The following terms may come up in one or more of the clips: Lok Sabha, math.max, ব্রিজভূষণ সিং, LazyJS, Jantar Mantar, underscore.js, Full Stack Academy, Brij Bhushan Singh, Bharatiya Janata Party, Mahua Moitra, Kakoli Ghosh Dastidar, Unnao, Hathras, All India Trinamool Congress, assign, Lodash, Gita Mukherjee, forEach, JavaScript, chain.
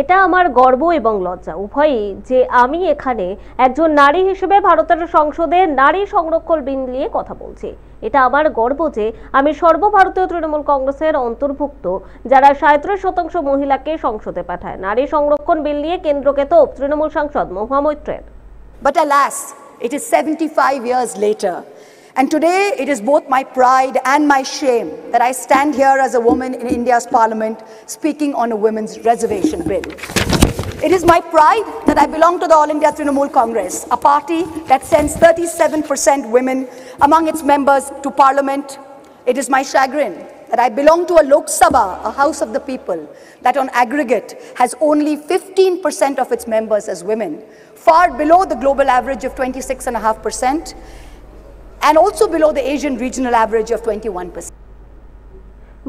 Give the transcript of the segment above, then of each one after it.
এটা আমার গর্ব এবং লজ্জা উভয়ই যে আমি এখানে একজন নারী হিসেবে ভারতের সংসদে নারী সংরক্ষণ বিল নিয়ে কথা বলছি। এটা আমার গর্ব যে আমি সর্বভারতীয় তৃণমূল কংগ্রেসের অন্তর্ভুক্ত যারা ৩৭% মহিলাকে সংসদে পাঠায়। নারী সংরক্ষণ বিল নিয়ে কেন্দ্রকে তোপ তৃণমূল সাংসদ মহুয়া মৈত্রের। But alas, it is 75 years later. And today it is both my pride and my shame that I stand here as a woman in India's parliament speaking on a women's reservation bill. It is my pride that I belong to the All India Trinamool Congress, a party that sends 37% women among its members to parliament. It is my chagrin that I belong to a Lok Sabha, a house of the people, that on aggregate has only 15% of its members as women, far below the global average of 26.5%. And also below the Asian regional average of 21%.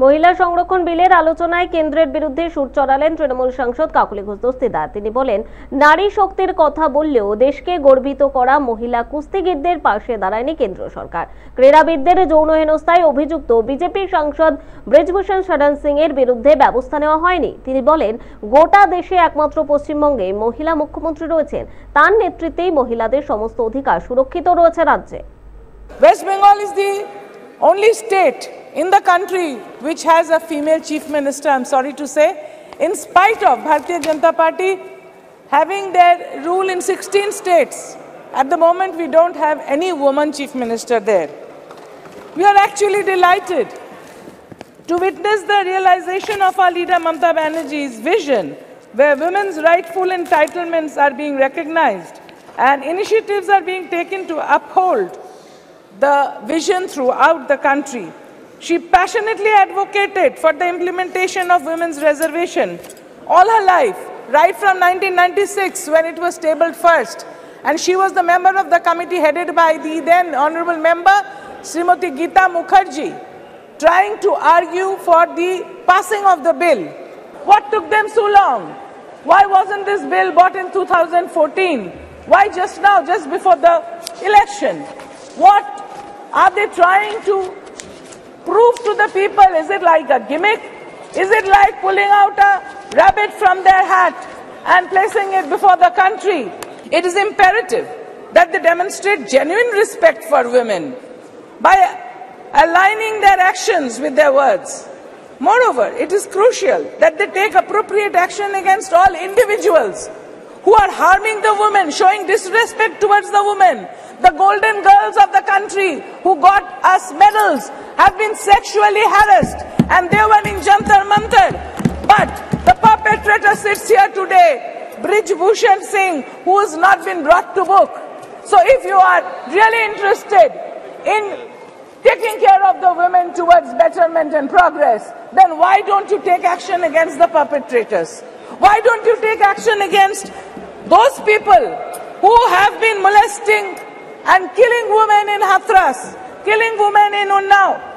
মহিলা সংরক্ষণ বিলের আলোচনায় কেন্দ্রের বিরুদ্ধে সুর চড়ালেন তৃণমূল সাংসদ কাকলি ঘোষ দস্তিদার। তিনি বলেন, নারী শক্তির কথা বললেও দেশকে গর্বিত করা মহিলা কুস্তিগীরদের পাশে দাঁড়ায়নি কেন্দ্র সরকার। ক্রীড়াবিদদের যৌন হেনস্থায় অভিযুক্ত বিজেপি সাংসদ ব্রিজভূষণ সিং এর বিরুদ্ধে ব্যবস্থা নেওয়া হয়নি। তিনি বলেন, গোটা দেশে একমাত্র পশ্চিমবঙ্গে মহিলা মুখ্যমন্ত্রী রয়েছেন, তার নেতৃত্বেই মহিলাদের সমস্ত অধিকার সুরক্ষিত রয়েছে রাজ্যে। West Bengal is the only state in the country which has a female chief minister, I'm sorry to say, in spite of Bharatiya Janata Party having their rule in 16 states. At the moment, we don't have any woman chief minister there. We are actually delighted to witness the realization of our leader Mamata Banerjee's vision, where women's rightful entitlements are being recognized and initiatives are being taken to uphold the vision throughout the country. She passionately advocated for the implementation of women's reservation all her life, right from 1996 when it was tabled first. And she was the member of the committee headed by the then Honorable Member Srimati Gita Mukherjee, trying to argue for the passing of the bill. What took them so long? Why wasn't this bill brought in 2014? Why just now, just before the election? What are they trying to prove to the people? Is it like a gimmick? Is it like pulling out a rabbit from their hat and placing it before the country? It is imperative that they demonstrate genuine respect for women by aligning their actions with their words. Moreover, it is crucial that they take appropriate action against all individuals who are harming the women, showing disrespect towards the women. The golden girls of the country who got us medals have been sexually harassed, and they were in Jantar Mantar. But the perpetrator sits here today, Brij Bhushan Singh, who has not been brought to book. So if you are really interested in taking care of the women towards betterment and progress, then why don't you take action against the perpetrators? Why don't you take action against those people who have been molesting and killing women in Hathras, killing women in Unnao?